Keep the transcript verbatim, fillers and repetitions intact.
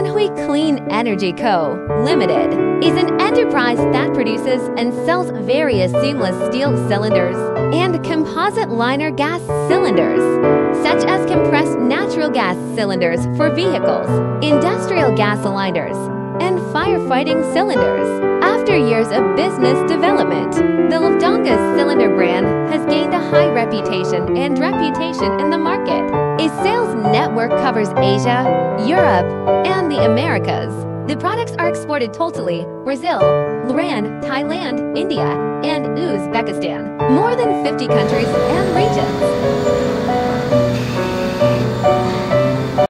Anhui Clean Energy Co., Limited is an enterprise that produces and sells various seamless steel cylinders and composite liner gas cylinders, such as compressed natural gas cylinders for vehicles, industrial gas liners, and firefighting cylinders. After years of business development, the Ltd. cylinder brand has gained a high reputation and reputation in the market. Its sales network covers Asia, Europe, and the Americas. The products are exported totally Brazil, Iran, Thailand, India, and Uzbekistan. More than fifty countries and regions.